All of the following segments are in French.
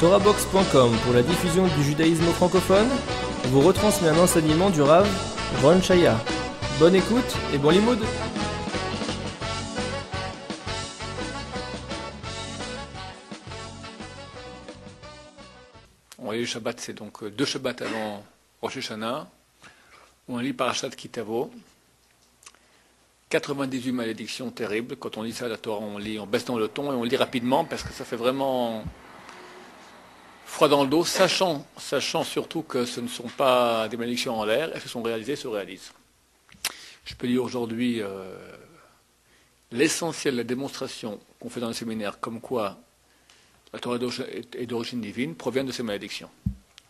Torah-Box.com pour la diffusion du judaïsme francophone vous retransmet un enseignement du Rav Ron Chaya. Bonne écoute et bon limoud. On voyait le Shabbat, c'est donc deux Shabbats avant Rosh Hashana, où on lit Parashat Kitavo. 98 malédictions terribles. Quand on lit ça à la Torah, on lit en baissant le ton et on lit rapidement parce que ça fait vraiment froid dans le dos, sachant surtout que ce ne sont pas des malédictions en l'air, elles se sont réalisées, se réalisent. Je peux lire aujourd'hui l'essentiel de la démonstration qu'on fait dans le séminaire, comme quoi la Torah est d'origine divine, provient de ces malédictions.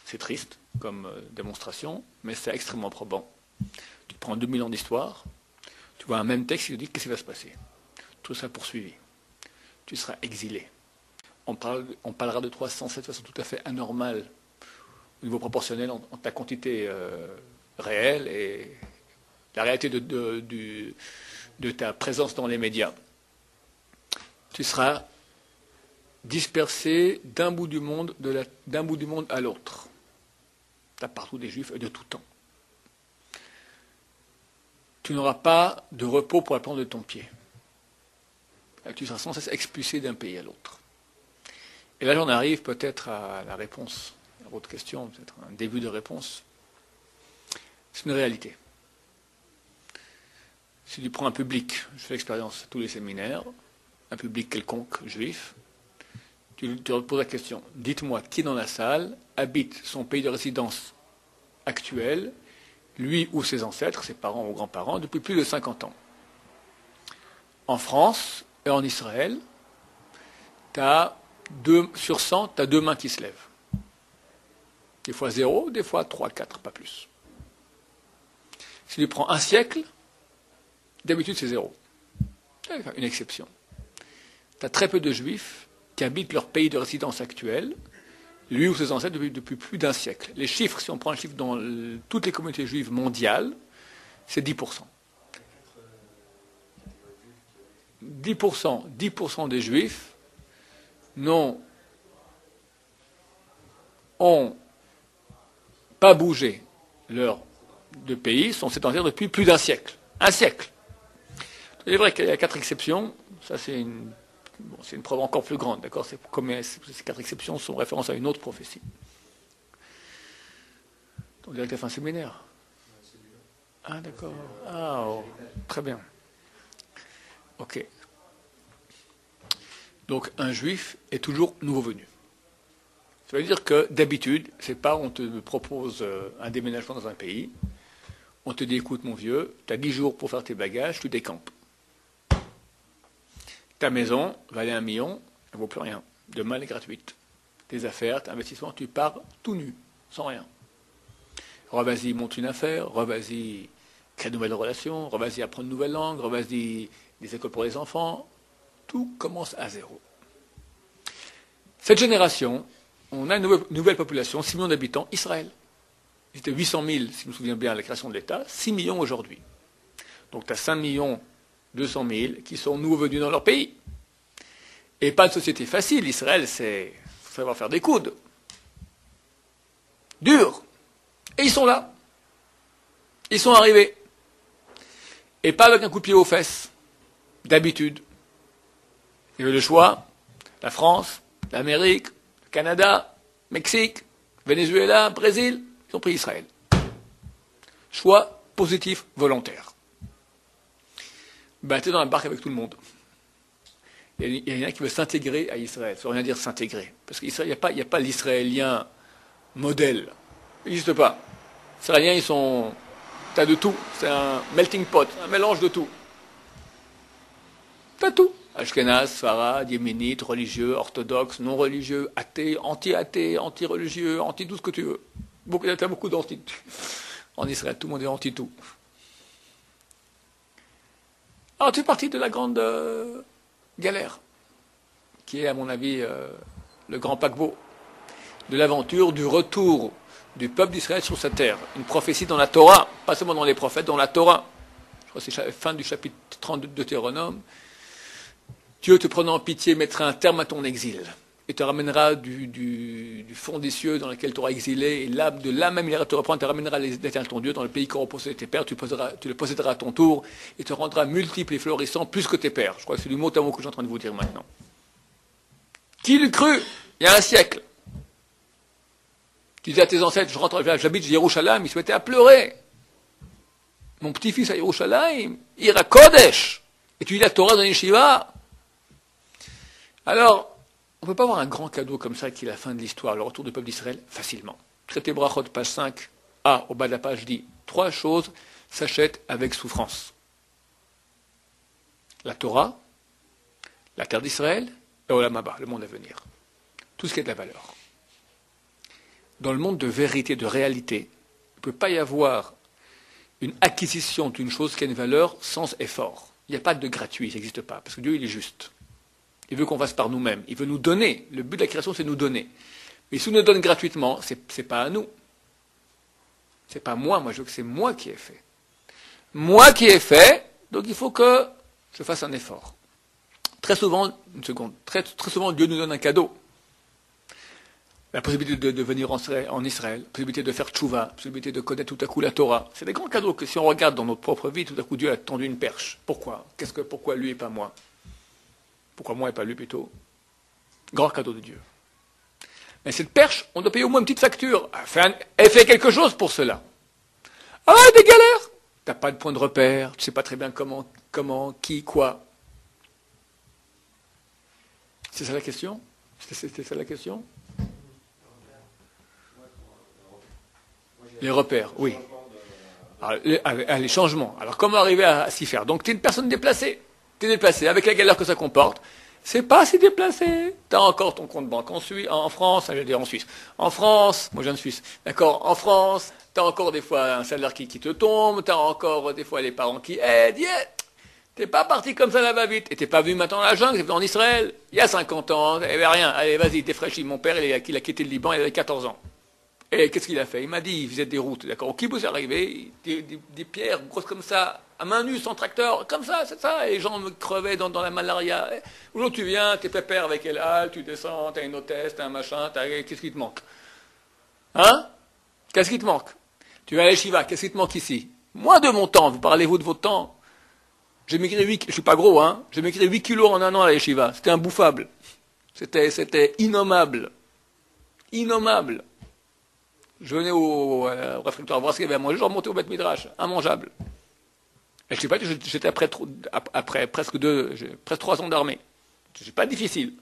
C'est triste comme démonstration, mais c'est extrêmement probant. Tu prends 2000 ans d'histoire, tu vois un même texte, il te dit qu'est-ce qui va se passer. Tu seras poursuivi, tu seras exilé. On parlera de 307 façons tout à fait anormales au niveau proportionnel entre la quantité réelle et la réalité de ta présence dans les médias. Tu seras dispersé d'un bout du monde, à l'autre. Tu as partout des juifs et de tout temps. Tu n'auras pas de repos pour la plante de ton pied. Et tu seras sans cesse expulsé d'un pays à l'autre. Et là, j'en arrive peut-être à la réponse, à votre question, peut-être un début de réponse. C'est une réalité. Si tu prends un public, je fais l'expérience à tous les séminaires, un public quelconque, juif, tu leur poses la question, dites-moi qui dans la salle habite son pays de résidence actuel, lui ou ses ancêtres, ses parents ou grands-parents, depuis plus de 50 ans. En France et en Israël, tu as sur 100, tu as deux mains qui se lèvent. Des fois 0, des fois 3, 4, pas plus. Si tu prends un siècle, d'habitude c'est 0. C'est une exception. Tu as très peu de juifs qui habitent leur pays de résidence actuel, lui ou ses ancêtres, depuis plus d'un siècle. Les chiffres, si on prend un chiffre dans toutes les communautés juives mondiales, c'est 10%. 10% des juifs non, ont pas bougé leur de pays, sont sédentaires depuis plus d'un siècle. Un siècle. C'est vrai qu'il y a 4 exceptions, ça c'est une preuve encore plus grande, d'accord, c'est comme ces 4 exceptions sont référence à une autre prophétie. On dirait que tu as fait un séminaire. Ah d'accord. Ah oh. Très bien. Ok. Donc un juif est toujours nouveau venu. Ça veut dire que d'habitude, c'est pas on te propose un déménagement dans un pays, on te dit écoute mon vieux, tu as 10 jours pour faire tes bagages, tu décampes. Ta maison valait 1 million, elle ne vaut plus rien. Demain elle est gratuite. Tes affaires, tes investissements, tu pars tout nu, sans rien. Revas-y, monte une affaire, revas-y, crée de nouvelles relations, revas-y, apprends de nouvelles langues, revas-y, des écoles pour les enfants. Tout commence à 0. Cette génération, on a une nouvelle population, 6 millions d'habitants, Israël. Ils étaient 800 000, si je me souviens bien, à la création de l'État, 6 millions aujourd'hui. Donc tu as 5 200 000 qui sont nouveaux venus dans leur pays. Et pas de société facile, Israël, c'est savoir faire des coudes. Dur. Et ils sont là. Ils sont arrivés. Et pas avec un coup de pied aux fesses, d'habitude. Il y avait le choix, la France, l'Amérique, le Canada, Mexique, Venezuela, Brésil, ils ont pris Israël. Choix positif, volontaire. Ben, tu es dans la barque avec tout le monde. Il y en a qui veut s'intégrer à Israël. Ça ne veut rien dire s'intégrer. Parce qu'Israël, il n'y a pas l'Israélien modèle. Il n'existe pas. Les Israéliens, ils sont... Tu as de tout. C'est un melting pot, un mélange de tout. Tu as tout. Ashkenaz, Sfarad, Yéménite, religieux, orthodoxe, non-religieux, athée, anti-religieux, anti-tout ce que tu veux. Il y a beaucoup d'anti. En Israël, tout le monde est anti-tout. Alors tu fais partie de la grande galère, qui est à mon avis le grand paquebot, de l'aventure, du retour du peuple d'Israël sur sa terre. Une prophétie dans la Torah, pas seulement dans les prophètes, dans la Torah. Je crois que c'est la fin du chapitre 32 de Deutéronome. Dieu te prenant en pitié mettra un terme à ton exil et te ramènera du fond des cieux dans lequel tu auras exilé, et là, de là même il ira te reprendre, te ramènera l'Éternel ton Dieu dans le pays qu'auront possédé tes pères, tu le posséderas à ton tour, et te rendras multiple et florissant plus que tes pères. Je crois que c'est du mot à mot que je suis en train de vous dire maintenant. Qui l'eût cru, il y a un siècle? Tu disais à tes ancêtres, j'habite Yerushalayim, ils se mettaient à pleurer. Mon petit-fils à Yerushalayim, il ira à Kodesh, et tu lis la Torah dans les Shiva. Alors, on ne peut pas avoir un grand cadeau comme ça qui est la fin de l'histoire, le retour du peuple d'Israël, facilement. Traité Brachot, page 5a, au bas de la page, dit « Trois choses s'achètent avec souffrance. La Torah, la terre d'Israël, et olam haba, le monde à venir. Tout ce qui est de la valeur. » Dans le monde de vérité, de réalité, il ne peut pas y avoir une acquisition d'une chose qui a une valeur sans effort. Il n'y a pas de gratuit, ça n'existe pas, parce que Dieu, il est juste. Il veut qu'on fasse par nous-mêmes. Il veut nous donner. Le but de la création, c'est nous donner. Mais si on nous donne gratuitement, ce n'est pas à nous. Ce n'est pas moi. Moi, je veux que c'est moi qui ai fait. Moi qui ai fait, donc il faut que je fasse un effort. Très souvent, très souvent, Dieu nous donne un cadeau. La possibilité de venir en Israël, la possibilité de faire tchouva, la possibilité de connaître tout à coup la Torah. C'est des grands cadeaux que si on regarde dans notre propre vie, tout à coup Dieu a tendu une perche. Pourquoi ? Pourquoi lui et pas moi ? Pourquoi moi et pas lui plutôt ? Grand cadeau de Dieu. Mais cette perche, on doit payer au moins une petite facture. Fais quelque chose pour cela. Ah, des galères ! T'as pas de point de repère, tu sais pas très bien comment, qui, quoi. C'est ça la question ? C'était ça la question ? Les repères, oui. Les changements. Alors, comment arriver à s'y faire ? Donc, tu es une personne déplacée. Tu es déplacé. Avec la galère que ça comporte, c'est pas si déplacé. Tu as encore ton compte banque en France, je veux dire en Suisse. En France, moi je viens de Suisse, d'accord ? En France, tu as encore des fois un salaire qui te tombe, tu as encore des fois les parents qui aident. Yeah. T'es pas parti comme ça là-bas vite. Et t'es pas venu maintenant à la jungle, t'es venu en Israël. Il y a 50 ans, il n'y avait rien. Allez, vas-y, défraîchis. Mon père, il a quitté le Liban, il avait 14 ans. Et qu'est-ce qu'il a fait ? Il m'a dit, il faisait des routes, d'accord ? Au kibbutz, arrivé, des pierres grosses comme ça, à main nue, sans tracteur, comme ça, c'est ça. Et les gens me crevaient dans la malaria. Aujourd'hui, tu viens, t'es pépère avec El Al, tu descends, t'as une hôtesse, t'as un machin, qu'est-ce qui te manque ? Hein ? Qu'est-ce qui te manque ? Tu vas à l'Eshiva, qu'est-ce qui te manque ici ? Moi, de mon temps, vous parlez-vous de votre temps ? J'ai maigri 8, je suis pas gros, hein, j'ai maigri 8 kilos en un an à l'Eshiva. C'était imbouffable. C'était innommable. Innommable. Je venais au réfectoire voir ce qu'il y avait à manger, je remontais au Midrash, immangeable. Et je sais pas, j'étais après presque 3 ans d'armée. C'est pas difficile.